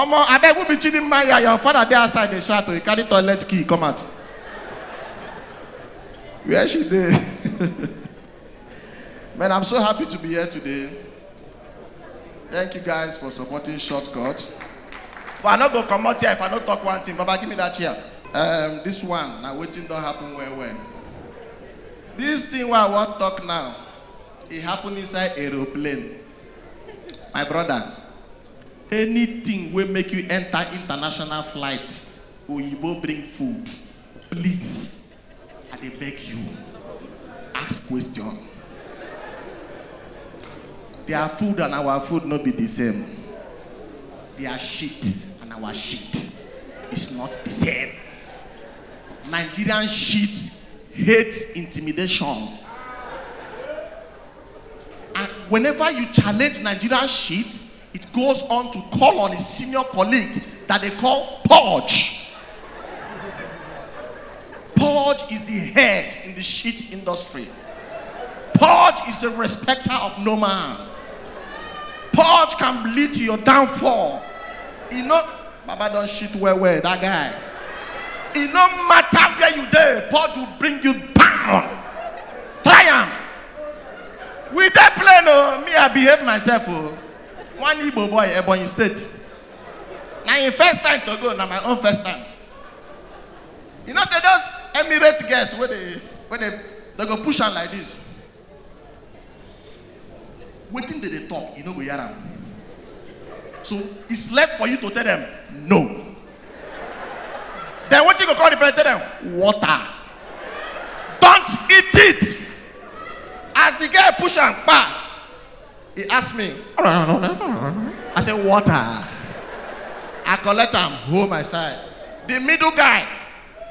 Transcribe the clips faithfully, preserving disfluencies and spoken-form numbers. Omo, I bet we be chilling my yard. Your father there outside the shadow. He carry toilet key. Come out. Where she there? Man, I'm so happy to be here today. Thank you guys for supporting Shortcut. But I'm not going to come out here if I don't talk one thing. Baba, give me that chair. Um, this one, now waiting don't happen where, where. This thing where I want to talk now, it happened inside aeroplane. My brother, anything will make you enter international flight, Oyibo bring food. Please, I beg you, ask question. Their food and our food not be the same. Their shit and our shit is not the same. Nigerian shit hates intimidation. And whenever you challenge Nigerian shit, it goes on to call on a senior colleague that they call Purge. Purge is the head in the shit industry. Purge is a respecter of no man. Purge can lead to your downfall. You know, Baba don't shit where where that guy. It no matter where you there, Purge will bring you down. Triumph. With that plan, oh, me I behave myself. Oh. One Igbo boy, Ebonyi State. Now in first time to go, now my own first time. You know, say those Emirates guys when they when they they go push on like this. Waiting till they talk, you know we are. So it's left for you to tell them no. Then what you go call the bread, tell them water. Don't eat it. As the guy push and pa, he asked me. I said water. I collect them, hold my side. The middle guy,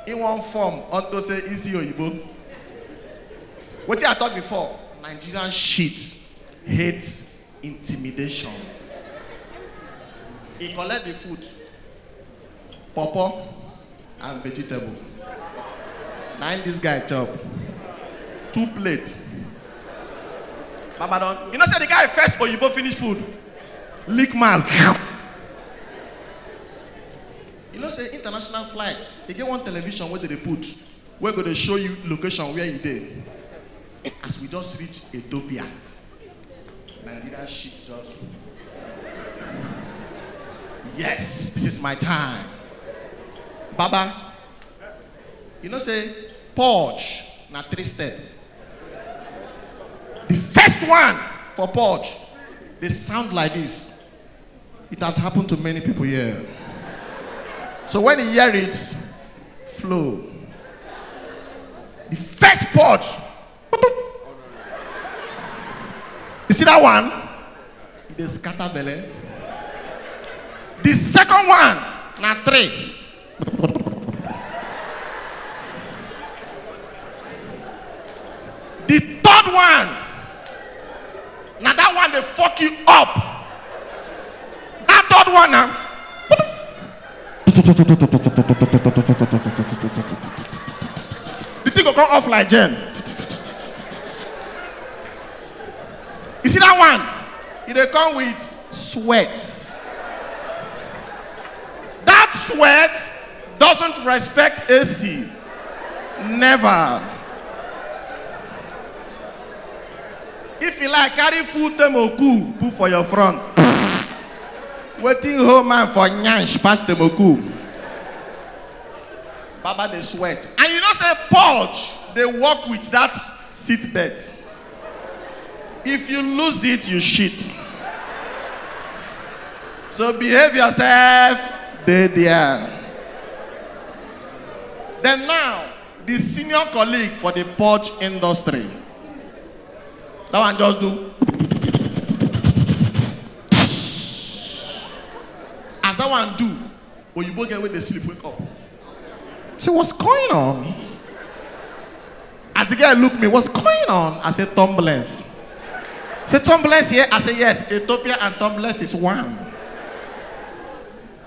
in one form, unto say easy Oyibo. What I talked before, Nigerian shit. Hates intimidation. He collect the food, pawpaw, and vegetable. Nine this guy chop. Two plates. Baba don. You know say the guy first Oyibo finish food. Lick man. You know say international flights. They get one television where they put. We're gonna show you location where you did. As we just reach Ethiopia. Nigeria shit does. Yes, this is my time. Baba, you know say, Purge, na three steps. The first one for Purge, they sound like this. It has happened to many people here. So when you hear it, flow. The first Purge. You see that one? The scatter belly. The second one, na three. The third one, now that one they fuck you up. That third one now. The thing will come off like Jen. You see that one? It will come with sweat. That sweat doesn't respect A C. Never. If you like carry full temoku, put for your front. Waiting home man for nyansh past temoku. Baba they sweat. And you know say Purge, they walk with that seat belt. If you lose it, you shit. So behave yourself, there, there. Then now, the senior colleague for the Purge industry. That one just do. As that one do, when you both get away, they sleep, wake up. So what's going on? As the guy looked at me, what's going on? I said, tumbulence. Say tumbulence here, I say yes, Ethiopia and tumbulence is one.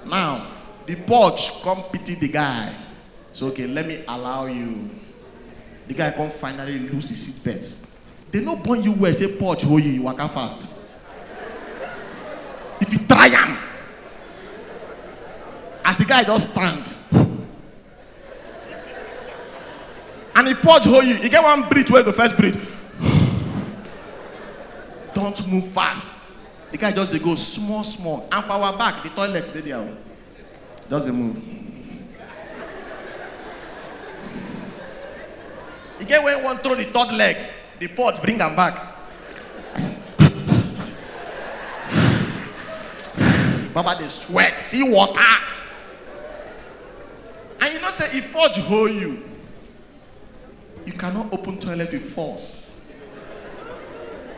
Now, the Purge come pity the guy. So, okay, let me allow you. The guy come finally lose his seat belt. They don't burn you where, say Purge, hold you, you walk fast. If you try him, As the guy just stand. And if purge hold you, you get one breath where the first breath. Don't move fast. The guy just they go small, small. And for our back, the toilet stay there. Just they move. You get when one throw the third leg, the purge bring them back. Baba, they sweat, see water. And you know, say, if purge hold you, you cannot open toilet with force.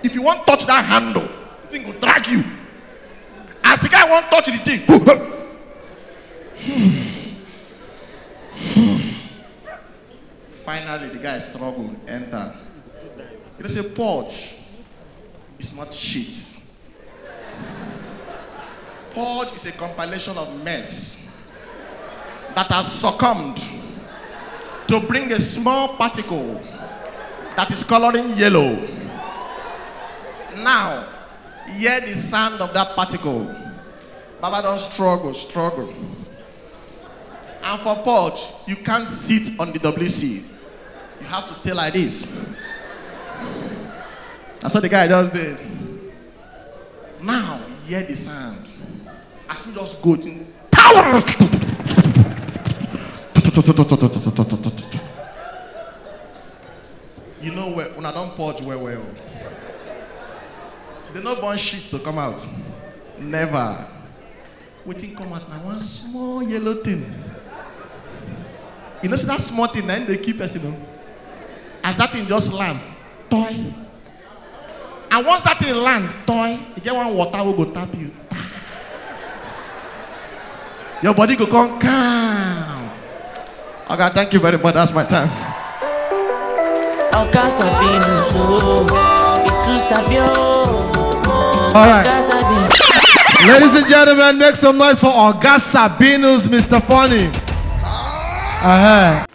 If you won't touch that handle, the thing will drag you. As the guy won't touch the thing, finally, the guy struggled, enter. You know, say, purge is not shit. Purge is a compilation of mess that has succumbed to bring a small particle that is coloring yellow. Now, hear the sound of that particle. Baba don't struggle, struggle. And for purge, you can't sit on the W C. You have to stay like this. That's what the guy just did. Now, hear the sound. I see just go to power. You know where when I don't purge well well. They no born shit to come out. Never. Waiting come out now one small yellow thing. You know see that small thing then they keep us, you know. As that thing just land, toy. And once that thing land, toy, you get one water will go tap you. Your body go come calm. Okay, thank you very much. That's my time. All right. Ladies and gentlemen, make some noise for ogasabinus, Mister Funny. Uh-huh.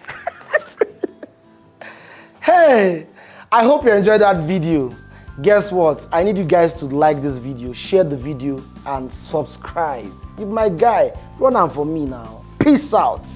Hey, I hope you enjoyed that video. Guess what? I need you guys to like this video, share the video, and subscribe. If my guy, run on for me now. Peace out.